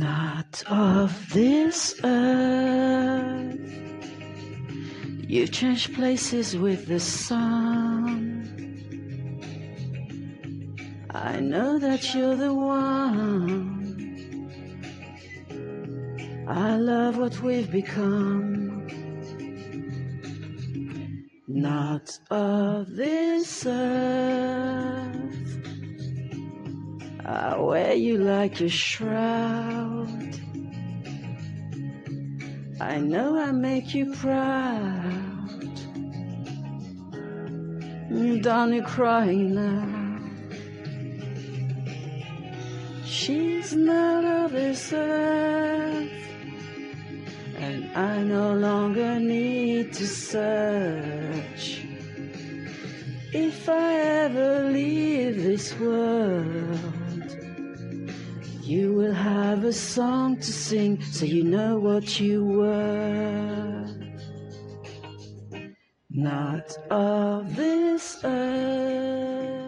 Not of this earth. You change places with the sun. I know that you're the one. I love what we've become. Not of this earth. I wear you like a shroud. I know I make you proud. Don't you cry now. She's not of this earth, and I no longer need to search. If I ever leave this world, you will have a song to sing, so you know what you were. Not of this earth.